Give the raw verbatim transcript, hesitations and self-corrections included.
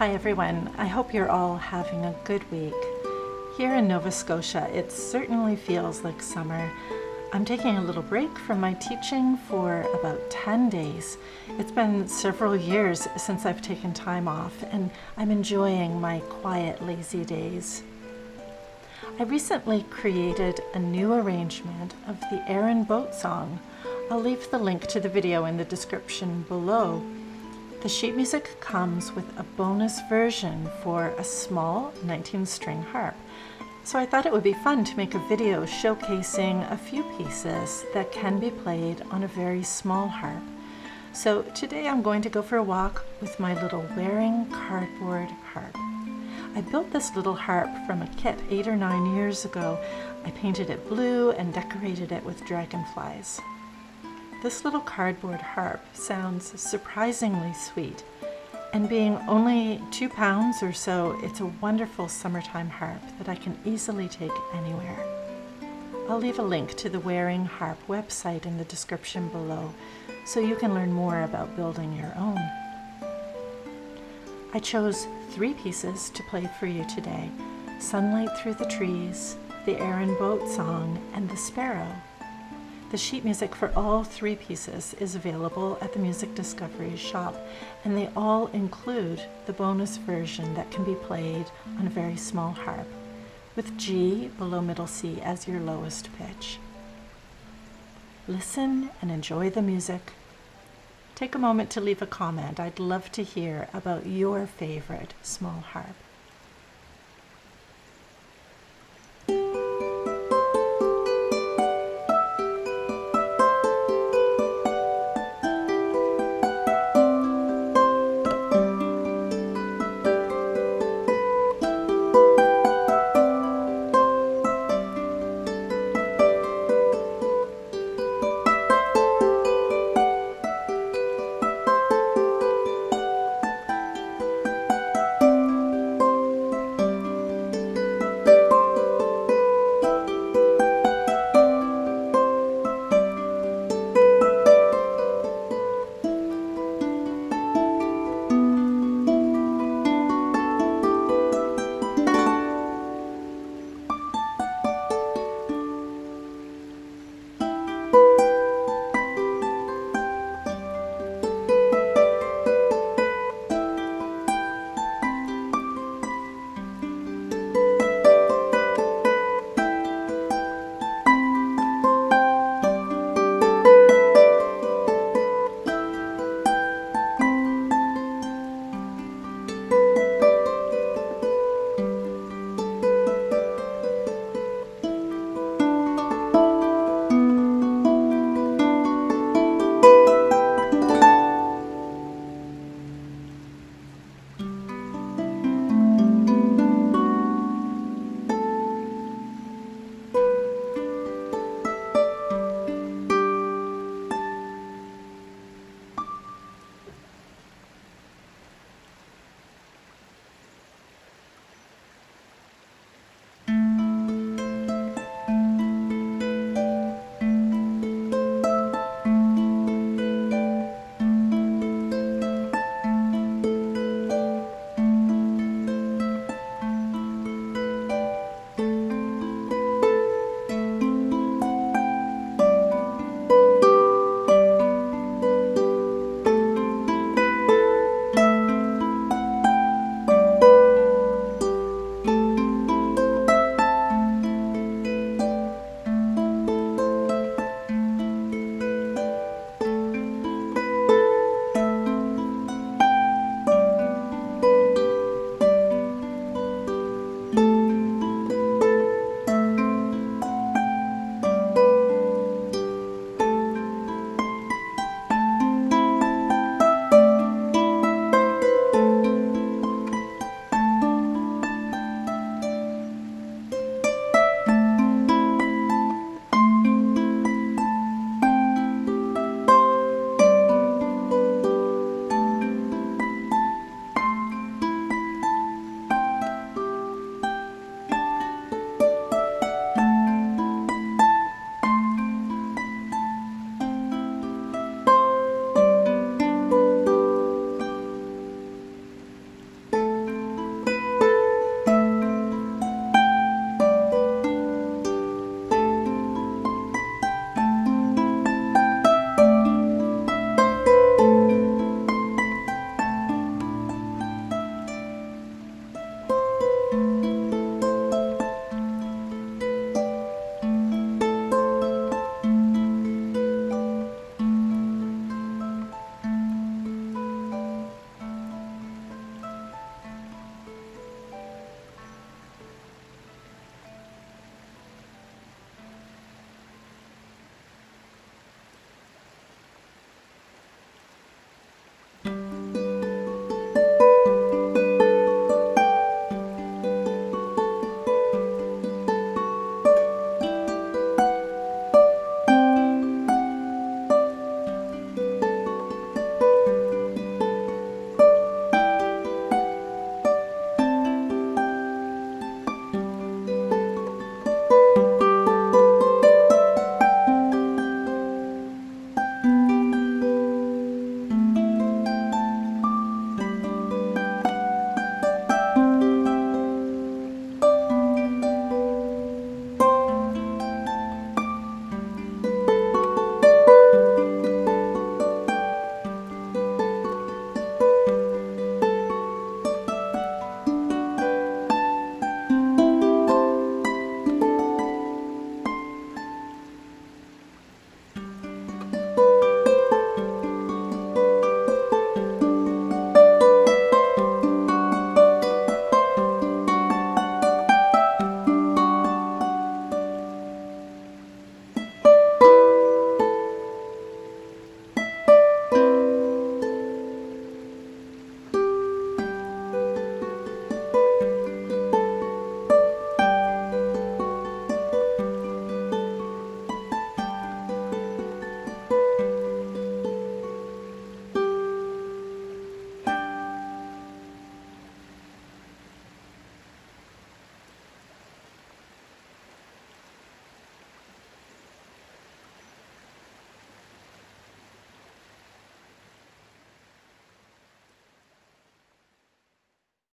Hi everyone, I hope you're all having a good week. Here in Nova Scotia, it certainly feels like summer. I'm taking a little break from my teaching for about ten days. It's been several years since I've taken time off, and I'm enjoying my quiet, lazy days. I recently created a new arrangement of the Arran Boat Song. I'll leave the link to the video in the description below. The sheet music comes with a bonus version for a small nineteen string harp, so I thought it would be fun to make a video showcasing a few pieces that can be played on a very small harp. So today I'm going to go for a walk with my little Waring cardboard harp. I built this little harp from a kit eight or nine years ago. I painted it blue and decorated it with dragonflies. This little cardboard harp sounds surprisingly sweet, and being only two pounds or so, it's a wonderful summertime harp that I can easily take anywhere. I'll leave a link to the Waring Harp website in the description below, so you can learn more about building your own. I chose three pieces to play for you today: Sunlight Through the Trees, the Arran Boat Song, and The Sparrow. The sheet music for all three pieces is available at the Music Discovery shop, and they all include the bonus version that can be played on a very small harp, with G below middle C as your lowest pitch. Listen and enjoy the music. Take a moment to leave a comment. I'd love to hear about your favorite small harp.